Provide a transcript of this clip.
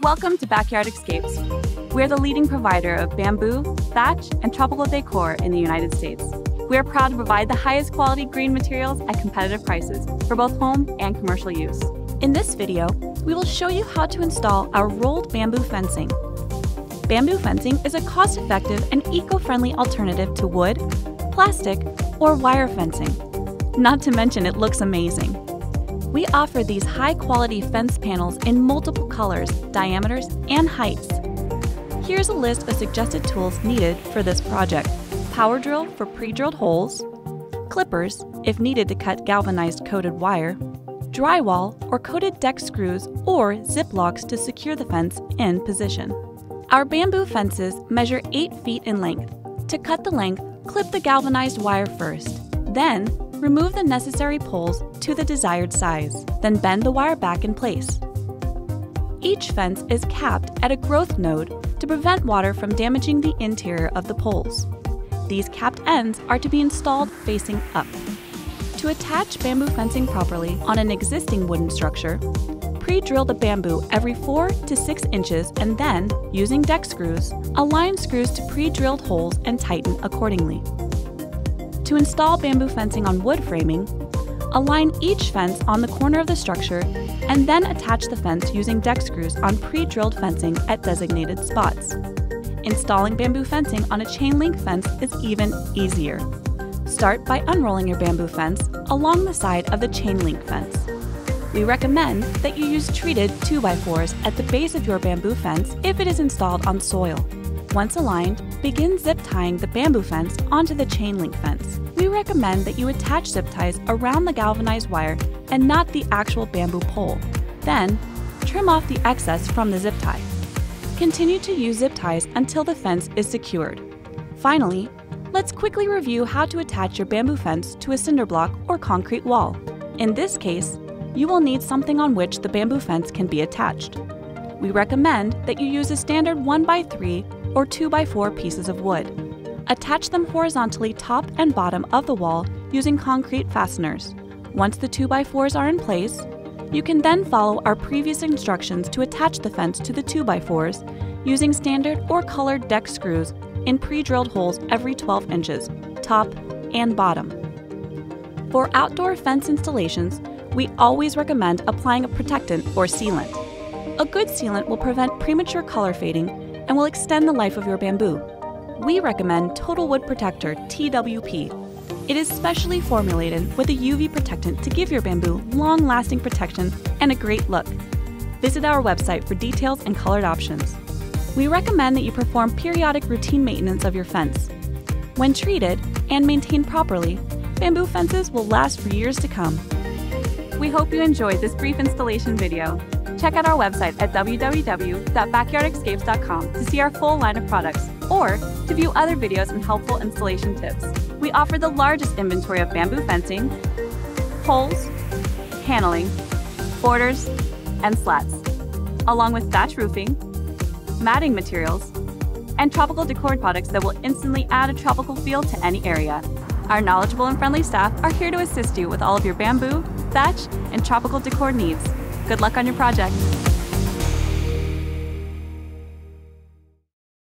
Welcome to Backyard Escapes. We're the leading provider of bamboo, thatch, and tropical decor in the United States. We are proud to provide the highest quality green materials at competitive prices for both home and commercial use. In this video, we will show you how to install our rolled bamboo fencing. Bamboo fencing is a cost-effective and eco-friendly alternative to wood, plastic, or wire fencing. Not to mention it looks amazing. We offer these high-quality fence panels in multiple colors, diameters, and heights. Here's a list of suggested tools needed for this project. Power drill for pre-drilled holes, clippers if needed to cut galvanized coated wire, drywall or coated deck screws or ziplocs to secure the fence in position. Our bamboo fences measure 8 feet in length. To cut the length, clip the galvanized wire first. Then, remove the necessary poles to the desired size. Then bend the wire back in place. Each fence is capped at a growth node to prevent water from damaging the interior of the poles. These capped ends are to be installed facing up. To attach bamboo fencing properly on an existing wooden structure, pre-drill the bamboo every 4 to 6 inches and then, using deck screws, align screws to pre-drilled holes and tighten accordingly. To install bamboo fencing on wood framing, align each fence on the corner of the structure and then attach the fence using deck screws on pre-drilled fencing at designated spots. Installing bamboo fencing on a chain link fence is even easier. Start by unrolling your bamboo fence along the side of the chain link fence. We recommend that you use treated 2x4s at the base of your bamboo fence if it is installed on soil. Once aligned, begin zip tying the bamboo fence onto the chain link fence. We recommend that you attach zip ties around the galvanized wire and not the actual bamboo pole. Then, trim off the excess from the zip tie. Continue to use zip ties until the fence is secured. Finally, let's quickly review how to attach your bamboo fence to a cinder block or concrete wall. In this case, you will need something on which the bamboo fence can be attached. We recommend that you use a standard 1x3 or 2x4 pieces of wood. Attach them horizontally top and bottom of the wall using concrete fasteners. Once the 2x4s are in place, you can then follow our previous instructions to attach the fence to the 2x4s using standard or colored deck screws in pre-drilled holes every 12 inches, top and bottom. For outdoor fence installations, we always recommend applying a protectant or sealant. A good sealant will prevent premature color fading and will extend the life of your bamboo. We recommend Total Wood Protector TWP. It is specially formulated with a UV protectant to give your bamboo long-lasting protection and a great look. Visit our website for details and colored options. We recommend that you perform periodic routine maintenance of your fence. When treated and maintained properly, bamboo fences will last for years to come. We hope you enjoyed this brief installation video. Check out our website at www.backyardescapes.com to see our full line of products or to view other videos and helpful installation tips. We offer the largest inventory of bamboo fencing, poles, paneling, borders, and slats, along with thatch roofing, matting materials, and tropical decor products that will instantly add a tropical feel to any area. Our knowledgeable and friendly staff are here to assist you with all of your bamboo, thatch, and tropical decor needs. Good luck on your project.